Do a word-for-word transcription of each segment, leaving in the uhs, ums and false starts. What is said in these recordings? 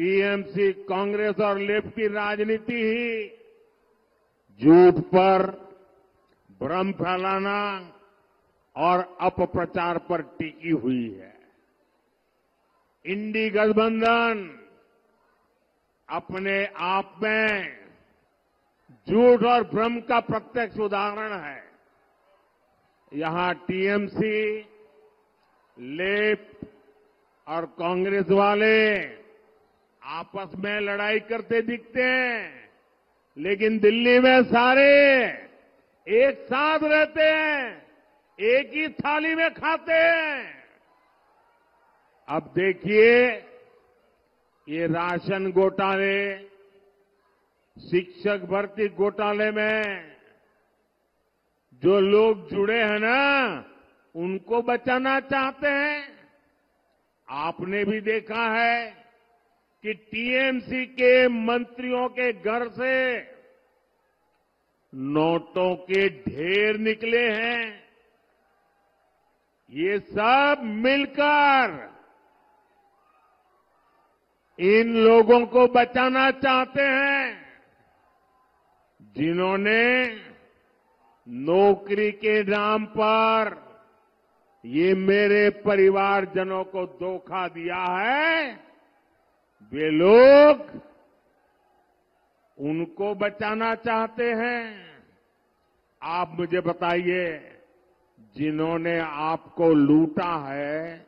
TMC, Congress और left की राजनीति ही झूठ पर, भ्रम फैलाना और अपप्रचार पर टिकी हुई है। इंडी गठबंधन अपने आप में झूठ और भ्रम का प्रत्यक्ष उदाहरण है। यहां टीएमसी, लेफ्ट और कांग्रेस वाले आपस में लड़ाई करते दिखते हैं, लेकिन दिल्ली में सारे एक साथ रहते हैं, एक ही थाली में खाते हैं। अब देखिए, ये राशन घोटाले, शिक्षक भर्ती घोटाले में जो लोग जुड़े हैं ना, उनको बचाना चाहते हैं। आपने भी देखा है कि टीएमसी के मंत्रियों के घर से नोटों के ढेर निकले हैं। ये सब मिलकर इन लोगों को बचाना चाहते हैं जिन्होंने नौकरी के नाम पर ये मेरे परिवारजनों को धोखा दिया है। वे लोग उनको बचाना चाहते हैं। आप मुझे बताइए, जिन्होंने आपको लूटा है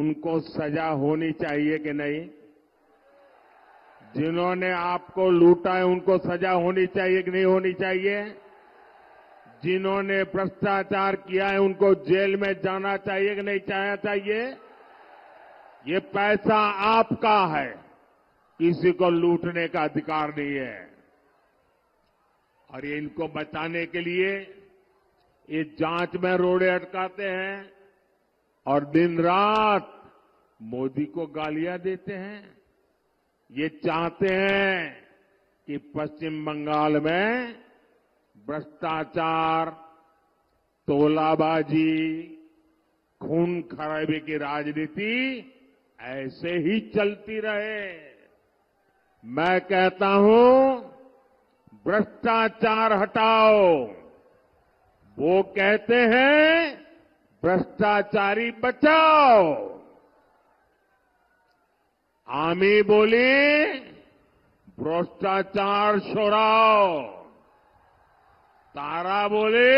उनको सजा होनी चाहिए कि नहीं? जिन्होंने आपको लूटा है उनको सजा होनी चाहिए कि नहीं होनी चाहिए? जिन्होंने भ्रष्टाचार किया है उनको जेल में जाना चाहिए कि नहीं जाना चाहिए? ये पैसा आपका है, किसी को लूटने का अधिकार नहीं है। और ये इनको बचाने के लिए ये जांच में रोड़े अटकाते हैं और दिन रात मोदी को गालियां देते हैं। ये चाहते हैं कि पश्चिम बंगाल में भ्रष्टाचार, तोलाबाजी, खून खराबे की राजनीति ऐसे ही चलती रहे। मैं कहता हूं, भ्रष्टाचार हटाओ। वो कहते हैं, भ्रष्टाचारी बचाओ। आमी बोली, भ्रष्टाचार छोड़ाओ। तारा बोले,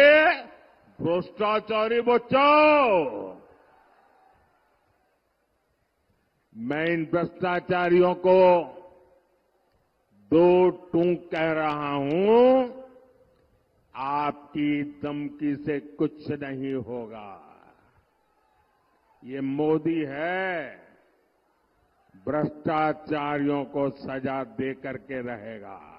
भ्रष्टाचारी बचाओ। मैं इन भ्रष्टाचारियों को दो टूक कह रहा हूं, आपकी धमकी से कुछ नहीं होगा। ये मोदी है, भ्रष्टाचारियों को सजा दे करके रहेगा।